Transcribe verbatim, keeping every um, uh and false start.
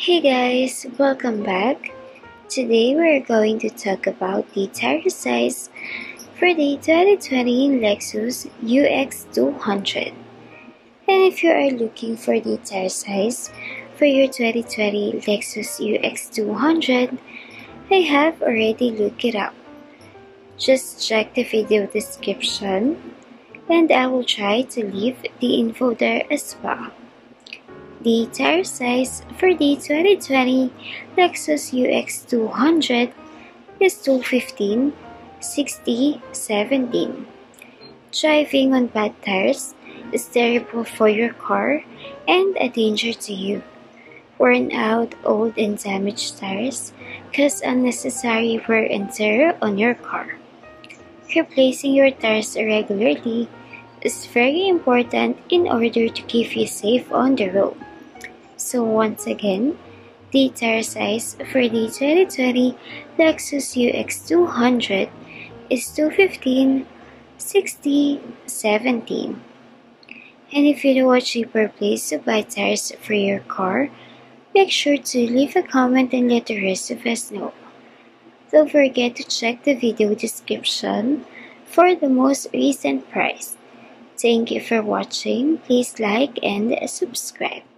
Hey guys, welcome back. Today we are going to talk about the tire size for the twenty twenty Lexus U X two hundred. And if you are looking for the tire size for your twenty twenty Lexus U X two hundred, I have already looked it up. Just check the video description and I will try to leave the info there as well. The tire size for the twenty twenty Lexus U X two hundred is two fifteen, sixty, seventeen. Driving on bad tires is terrible for your car and a danger to you. Worn out, old and damaged tires cause unnecessary wear and tear on your car. Replacing your tires regularly is very important in order to keep you safe on the road. So once again, the tire size for the twenty twenty Lexus U X two hundred is two fifteen, sixty, seventeen. And if you know a cheaper place to buy tires for your car, make sure to leave a comment and let the rest of us know. Don't forget to check the video description for the most recent price. Thank you for watching. Please like and subscribe.